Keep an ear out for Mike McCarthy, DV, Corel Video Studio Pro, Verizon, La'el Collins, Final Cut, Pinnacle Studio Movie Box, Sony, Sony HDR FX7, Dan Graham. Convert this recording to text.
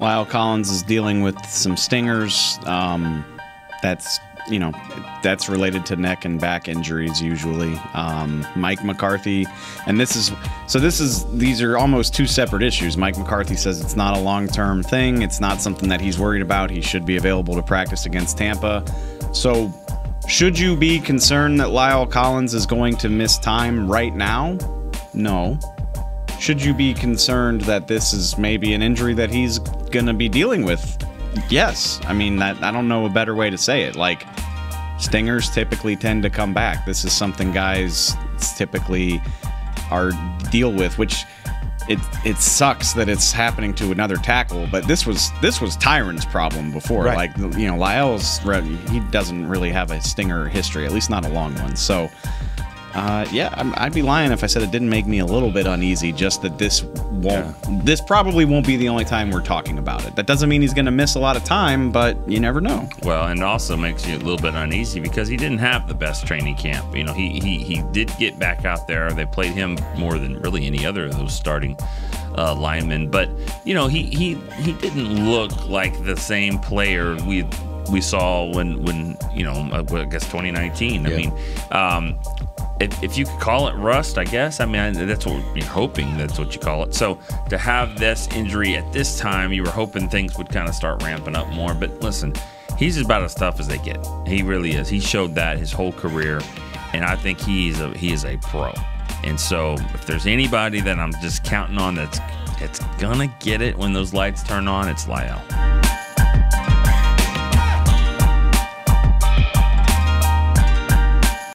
La'el Collins is dealing with some stingers. That's related to neck and back injuries usually. Mike McCarthy, and these are almost two separate issues. Mike McCarthy says it's not a long-term thing. It's not something that he's worried about. He should be available to practice against Tampa. So should you be concerned that La'el Collins is going to miss time right now? No. Should you be concerned that this is maybe an injury that he's going to be dealing with? Yes. I mean, I don't know a better way to say it. Like, stingers typically tend to come back. This is something guys typically deal with, which it sucks that it's happening to another tackle, but this was Tyron's problem before. Right. Like, you know, he doesn't really have a stinger history, at least not a long one. So yeah, I'd be lying if I said it didn't make me a little bit uneasy, just that this probably won't be the only time we're talking about it. That doesn't mean he's going to miss a lot of time, but you never know. Well, and also makes you a little bit uneasy because he didn't have the best training camp. You know, he did get back out there. They played him more than really any other of those starting linemen, but you know, he didn't look like the same player we saw when you know, I guess 2019. Yeah. I mean, if you could call it rust, I guess. I mean, that's what you're hoping. That's what you call it. So to have this injury at this time, you were hoping things would kind of start ramping up more. But listen, he's about as tough as they get. He really is. He showed that his whole career, and I think he is a pro. And so if there's anybody that I'm just counting on that's gonna get it when those lights turn on, it's La'el.